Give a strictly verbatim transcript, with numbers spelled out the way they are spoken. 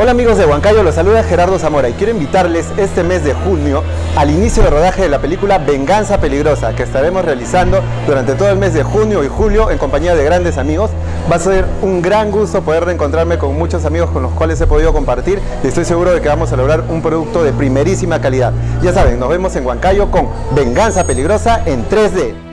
Hola amigos de Huancayo, los saluda Gerardo Zamora y quiero invitarles este mes de junio al inicio del rodaje de la película Venganza Peligrosa, que estaremos realizando durante todo el mes de junio y julio en compañía de grandes amigos. Va a ser un gran gusto poder reencontrarme con muchos amigos con los cuales he podido compartir y estoy seguro de que vamos a lograr un producto de primerísima calidad. Ya saben, nos vemos en Huancayo con Venganza Peligrosa en tres D.